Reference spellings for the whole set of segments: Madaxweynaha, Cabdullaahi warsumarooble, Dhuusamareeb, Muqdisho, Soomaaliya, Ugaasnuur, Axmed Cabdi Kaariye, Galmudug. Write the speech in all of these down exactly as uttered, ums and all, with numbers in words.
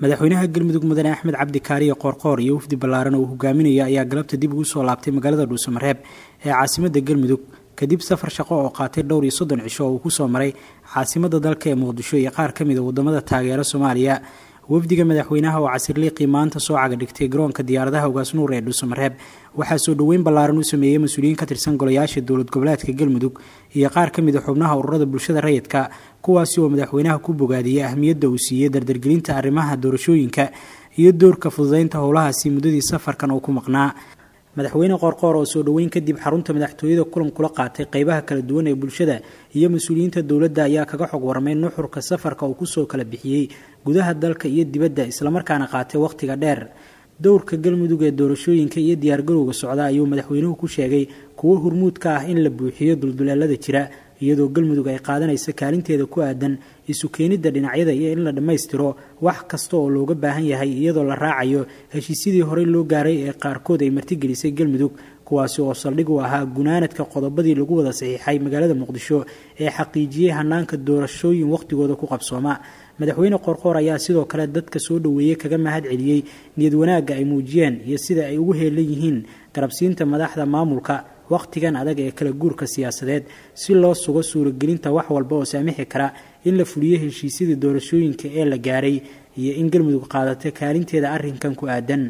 madaxweynaha Galmudug mudane Axmed Cabdi Kaariye qorqoor iyo wafdi ballaaran oo hogaaminaya ayaa galabta dib ugu soo laabtay magaalada Dhuusamareeb ee caasimadda Galmudug kadib safar shaqo oo qaatay dhowr iyo soddon cisho oo ku soo maray caasimadda dalka ee Muqdisho iyo qaar ka mid ah wadamada taageera Soomaaliya. wafdiga madaxweynaha oo casirley qiimaanta soo caga dhigtay garoonka diyaaradaha Ugaasnuur ee Dhuusamareeb waxaa soo dhaweyn ballaaran u sameeyay mas'uuliyiin ka tirsan golayaasha dowlad goboleedka Galmudug iyo qaar ka mid ah xubnaha ururada bulshada rayidka kuwaasi oo madaxweynaha ku bogaadiyay ahmiyadda uu siiyay dardargelinta arrimaha doorashooyinka iyo doorka fududeynta howlahaasi muddadii safarkan oo ku maqnaa. madaxweyne qorqoor oo soo dhaweyn kadib xarunta madaxtooyada kulan kula qaatay qaybaha kala duwan ee bulshada iyo mas'uuliyiinta dawladda ayaa kaga xog warmay nuxurka safarka uu ku soo kala bixiyay gudaha dalka iyo dibadda isla markaana qaatay waqtiga dheer. dowrka Galmudug ee doorashooyinka iyo diyaargarowga socda ayuu madaxweynuhu ku sheegay kuwa hormuudka ah in la buuxiyo dulduleelada jira iyadoo Galmudug ay qaadanaysa kaalinteeda ku aadan isu keenida dhinacyada iyo in la dhammaystiro wax kasta oo looga baahan yahay iyadoo la raacayo heshiisyadii hore loo gaaray ee qaarkood ay martigelisay Galmudug kuwaasi oo saldhig u ahaa gunaanadka qodobadii lagu wada saxiixay magaalada Muqdisho ee xaqiijiyay hanaanka doorashooyin waqtigooda ku qabsooma. madaxweyne qorqoor ayaa sidoo kale dadka soo dhaweeyay kaga mahad celiyay niyad wanaagga ay muujiyeen iyo sida ay ugu heelan yihiin garabsiinta madaxda maamulka waqtigan adag ee kala guurka siyaasadeed si loo sugo suuragelinta wax walba oo saamixi kara in la fuliyo heshiisyadii doorashooyinka ee la gaaray iyo in Galmudug qaadatay kaalinteeda arrinkan ku aadan.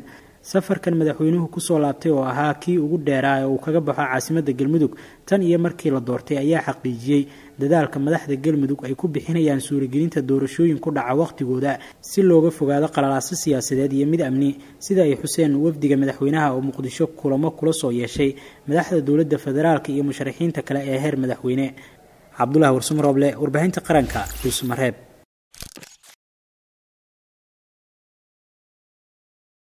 safarkan madaxweynuhu ku soo laabtay oo ahaa kii ugu dheeraa ee uu kaga baxo caasimadda Galmudug tan iyo markii la doortay ayaa xaqiijiyay dadaalka madaxda Galmudug ay ku bixinayaan suuragelinta doorashooyin ku dhaca waqtigooda si looga fogaado qalalaase siyaasadeed iyo mid amni sida ay xuseen wafdiga madaxweynaha oo Muqdisho kulamo kula soo yeeshay madaxda dowladda federaalka iyo musharixiinta kale ee heer madaxweyne. cabdullaahi warsumarooble, warbaahinta qaranka, Dhuusamareeb.